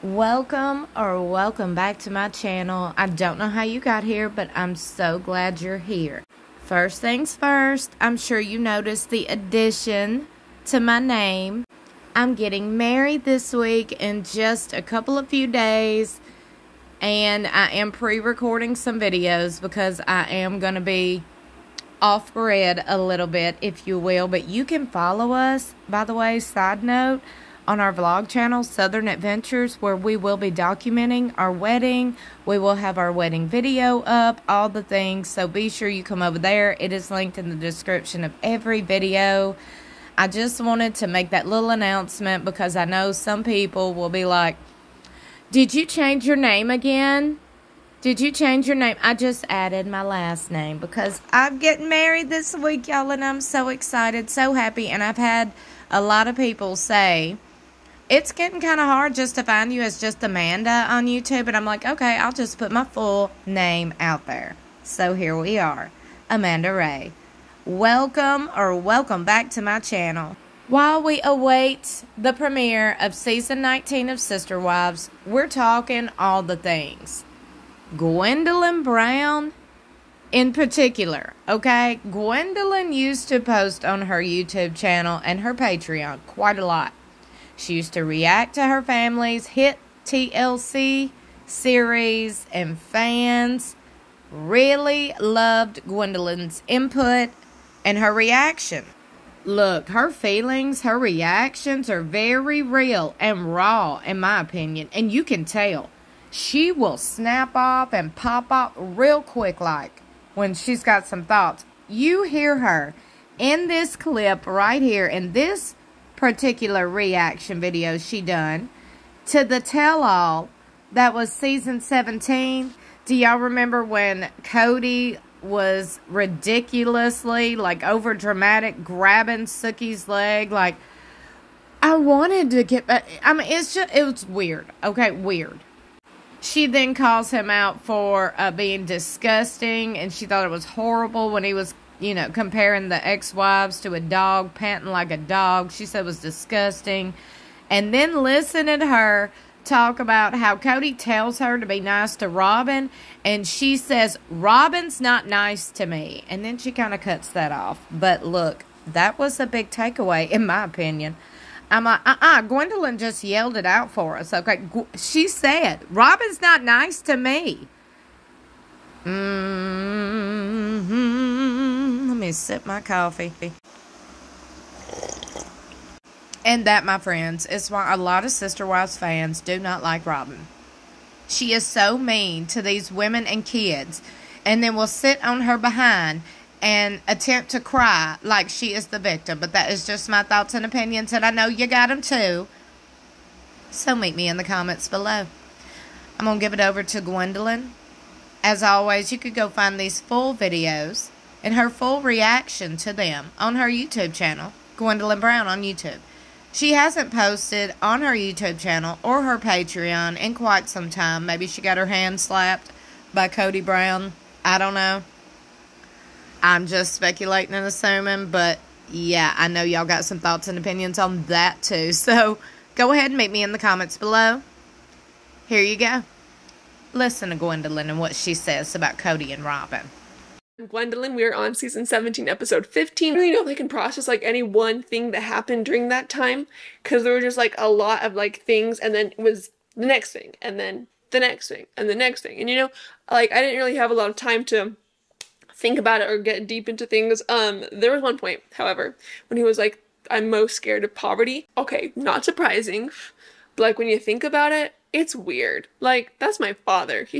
Welcome back to my channel. I don't know how you got here, but I'm so glad you're here. First things first, I'm sure you noticed the addition to my name. I'm getting married this week in just a couple of few days, and I am pre-recording some videos because I am going to be off-grid a little bit, if you will. But you can follow us, by the way, side note, on our vlog channel, Southern Adventures, where we will be documenting our wedding. We will have our wedding video up, all the things. So be sure you come over there. It is linked in the description of every video. I just wanted to make that little announcement because I know some people will be like, "Did you change your name again? Did you change your name?" I just added my last name because I'm getting married this week, y'all, and I'm so excited, so happy. And I've had a lot of people say, "It's getting kind of hard just to find you as just Amanda on YouTube." And I'm like, okay, I'll just put my full name out there. So here we are, Amanda Ray. Welcome back to my channel. While we await the premiere of Season 19 of Sister Wives, we're talking all the things. Gwendlyn Brown in particular, okay? Gwendlyn used to post on her YouTube channel and her Patreon quite a lot. She used to react to her family's hit TLC series, and fans really loved Gwendolyn's input and her reaction. Look, her feelings, her reactions are very real and raw, in my opinion, and you can tell. She will snap off and pop off real quick, like, when she's got some thoughts. You hear her in this clip right here, in this particular reaction video she done to the tell-all that was season 17. Do y'all remember when Kody was ridiculously, like, over dramatic, grabbing Sookie's leg? Like, I wanted to get back. I mean, it's just, it was weird. Okay, weird. She then calls him out for being disgusting, and she thought it was horrible when he was, you know, comparing the ex-wives to a dog, panting like a dog. She said it was disgusting. And then listen to her talk about how Kody tells her to be nice to Robyn, and she says, "Robyn's not nice to me." And then she kind of cuts that off. But look, that was a big takeaway, in my opinion. I'm like, Gwendlyn just yelled it out for us, okay? She said, "Robyn's not nice to me." Let me sip my coffee. And that, my friends, is why a lot of Sister Wives fans do not like Robyn. She is so mean to these women and kids, and then will sit on her behind and attempt to cry like she is the victim. But that is just my thoughts and opinions, and I know you got them too. So meet me in the comments below. I'm going to give it over to Gwendlyn. As always, you could go find these full videos and her full reaction to them on her YouTube channel, Gwendlyn Brown on YouTube. She hasn't posted on her YouTube channel or her Patreon in quite some time. Maybe she got her hand slapped by Kody Brown. I don't know. I'm just speculating and assuming, but yeah, I know y'all got some thoughts and opinions on that too. So go ahead and meet me in the comments below. Here you go. Listen to Gwendlyn and what she says about Kody and Robyn. Gwendlyn, we are on season 17, episode 15. I really don't think I can process like any one thing that happened during that time, because there were just like a lot of like things, and then it was the next thing, and then the next thing, and the next thing, and you know, like I didn't really have a lot of time to think about it or get deep into things. There was one point, however, when he was like, "I'm most scared of poverty." Okay, not surprising, but like when you think about it, it's weird. Like, that's my father. He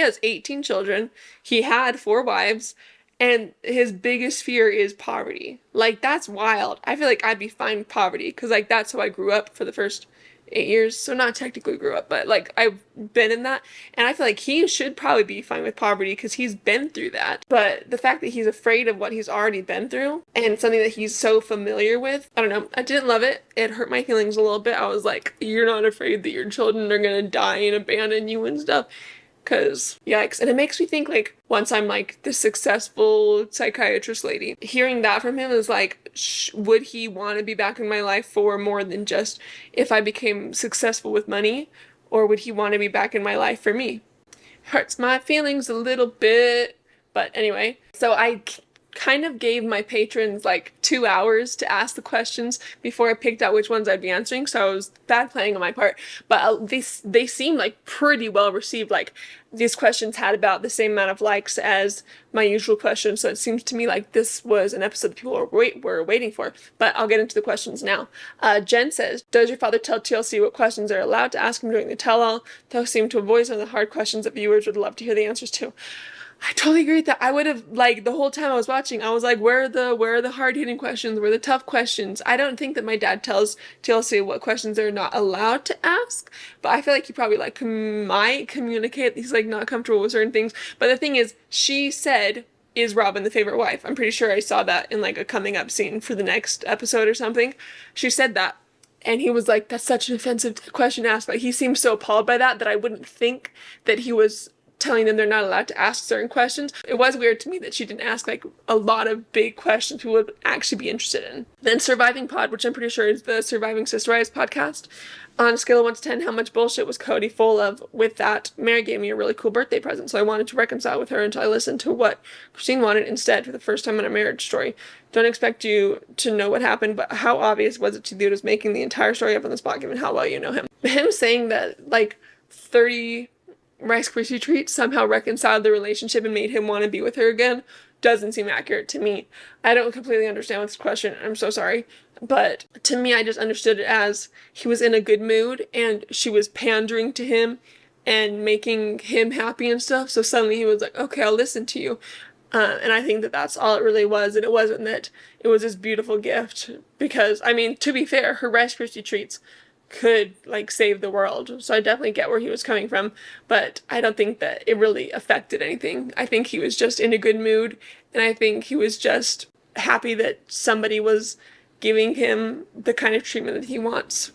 has 18 children. He had 4 wives, and his biggest fear is poverty. Like, that's wild. I feel like I'd be fine with poverty, because like that's how I grew up for the first 8 years. So not technically grew up, but like I've been in that, and I feel like he should probably be fine with poverty because he's been through that. But the fact that he's afraid of what he's already been through and something that he's so familiar with, I don't know, I didn't love it. It hurt my feelings a little bit. I was like, you're not afraid that your children are gonna die and abandon you and stuff. Because, yikes. And it makes me think, like, once I'm, like, this successful psychiatrist lady, hearing that from him is, like, would he want to be back in my life for more than just if I became successful with money? Or would he want to be back in my life for me? Hurts my feelings a little bit. But anyway, so I kind of gave my patrons, like, 2 hours to ask the questions before I picked out which ones I'd be answering. So it was bad planning on my part. But they seemed, like, pretty well received. Like, these questions had about the same amount of likes as my usual questions, so it seems to me like this was an episode that people were waiting for, but I'll get into the questions now. Jen says, does your father tell TLC what questions are allowed to ask him during the tell-all? Those seem to avoid some of the hard questions that viewers would love to hear the answers to. I totally agree with that. I would have, like, the whole time I was watching, I was like, where are the hard-hitting questions? Where are the tough questions? I don't think that my dad tells TLC what questions they're not allowed to ask, but I feel like he probably, like, might communicate he's, like, not comfortable with certain things. But the thing is, she said, is Robyn the favorite wife? I'm pretty sure I saw that in, like, a coming-up scene for the next episode or something. She said that. And he was like, that's such an offensive question to ask. But he seemed so appalled by that I wouldn't think that he was telling them they're not allowed to ask certain questions. It was weird to me that she didn't ask, like, a lot of big questions people would actually be interested in. Then Surviving Pod, which I'm pretty sure is the Surviving Sister Wives podcast. On a scale of 1 to 10, how much bullshit was Kody full of with that? Meri gave me a really cool birthday present, so I wanted to reconcile with her until I listened to what Christine wanted instead for the first time in a marriage story. Don't expect you to know what happened, but how obvious was it to you that it was making the entire story up on the spot given how well you know him? Him saying that, like, 30... Rice Krispie Treats somehow reconciled the relationship and made him want to be with her again doesn't seem accurate to me. I don't completely understand this question, I'm so sorry, but to me I just understood it as he was in a good mood and she was pandering to him and making him happy and stuff, so suddenly he was like, okay, I'll listen to you. And I think that that's all it really was, and it wasn't that it was this beautiful gift, because, I mean, to be fair, her Rice Krispie Treats could, like, save the world, so I definitely get where he was coming from, but I don't think that it really affected anything. I think he was just in a good mood, and I think he was just happy that somebody was giving him the kind of treatment that he wants.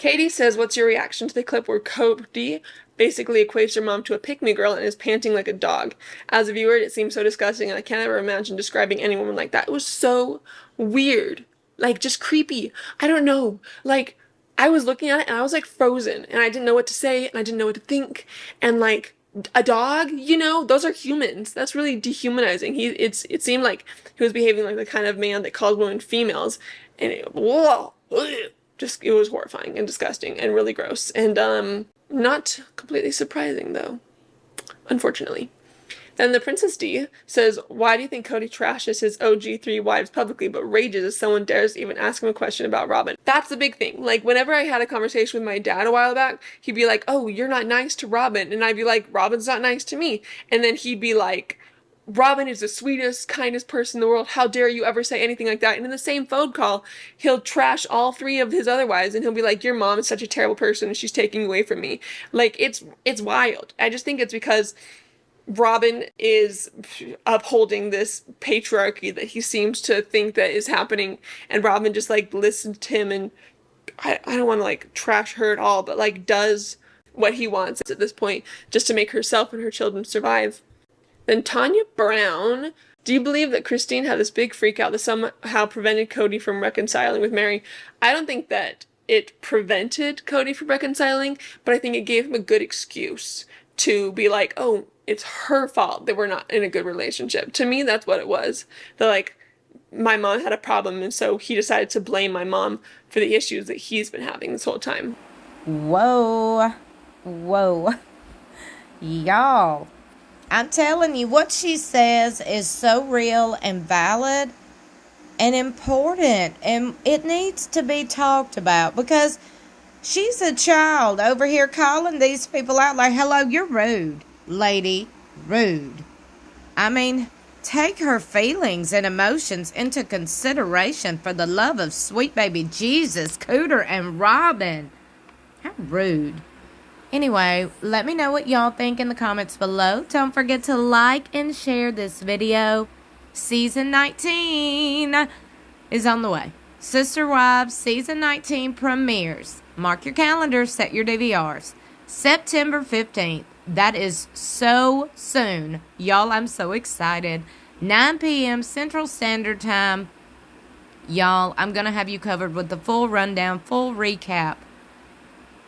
Kody says, what's your reaction to the clip where Kody basically equates her mom to a pick-me girl and is panting like a dog? As a viewer, it seems so disgusting, and I can't ever imagine describing any woman like that. It was so weird. Like, just creepy. I don't know. Like, I was looking at it and I was, like, frozen, and I didn't know what to say and I didn't know what to think. And, like, a dog, you know, those are humans. That's really dehumanizing. It seemed like he was behaving like the kind of man that calls women females, and it was horrifying and disgusting and really gross and not completely surprising, though, unfortunately. Then the Princess D says, why do you think Kody trashes his OG 3 wives publicly but rages if someone dares even ask him a question about Robyn? That's the big thing. Like, whenever I had a conversation with my dad a while back, he'd be like, oh, you're not nice to Robyn. And I'd be like, Robin's not nice to me. And then he'd be like, Robyn is the sweetest, kindest person in the world. How dare you ever say anything like that? And in the same phone call, he'll trash all 3 of his other wives, and he'll be like, your mom is such a terrible person and she's taking away from me. Like, it's wild. I just think it's because Robyn is upholding this patriarchy that he seems to think that is happening, and Robyn just, like, listens to him, and I don't want to, like, trash her at all, but, like, does what he wants at this point just to make herself and her children survive. Then Tanya Brown, do you believe that Christine had this big freak out that somehow prevented Kody from reconciling with Meri? I don't think that it prevented Kody from reconciling, but I think it gave him a good excuse to be like, oh, it's her fault that we're not in a good relationship. To me, that's what it was. That, like, my mom had a problem, and so he decided to blame my mom for the issues that he's been having this whole time. Whoa. Whoa. Y'all. I'm telling you, what she says is so real and valid and important, and it needs to be talked about, because she's a child over here calling these people out like, hello, you're rude. Lady, rude. I mean, take her feelings and emotions into consideration for the love of sweet baby Jesus, Cooter, and Robyn. How rude. Anyway, let me know what y'all think in the comments below. Don't forget to like and share this video. Season 19 is on the way. Sister Wives Season 19 premieres. Mark your calendars, set your DVRs. September 15th. That is so soon. Y'all, I'm so excited. 9 p.m. Central Standard Time. Y'all, I'm going to have you covered with the full rundown, full recap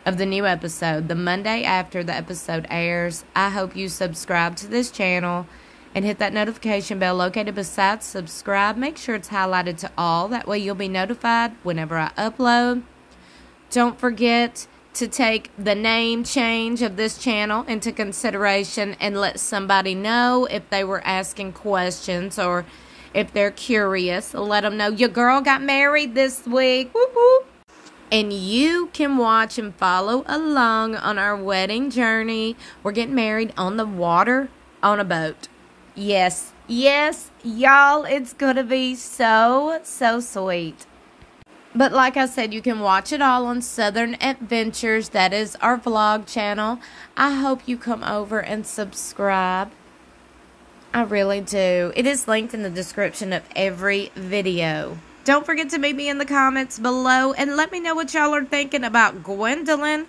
of the new episode the Monday after the episode airs. I hope you subscribe to this channel and hit that notification bell located beside subscribe. Make sure it's highlighted to all. That way you'll be notified whenever I upload. Don't forget to take the name change of this channel into consideration and let somebody know if they were asking questions or if they're curious. Let them know your girl got married this week. Whoop, whoop. And you can watch and follow along on our wedding journey. We're getting married on the water on a boat. Yes, yes, y'all, it's going to be so, so sweet. But like I said, you can watch it all on Southern Adventures. That is our vlog channel. I hope you come over and subscribe. I really do. It is linked in the description of every video. Don't forget to meet me in the comments below and let me know what y'all are thinking about Gwendlyn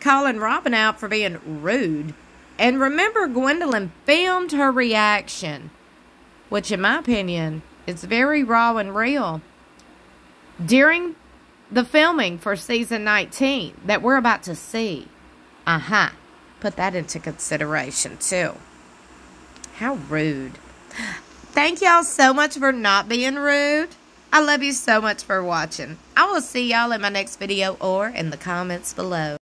calling Robyn out for being rude. And remember, Gwendlyn filmed her reaction, which in my opinion is very raw and real. During the filming for season 19 that we're about to see. Put that into consideration too. How rude. Thank y'all so much for not being rude. I love you so much for watching. I will see y'all in my next video or in the comments below.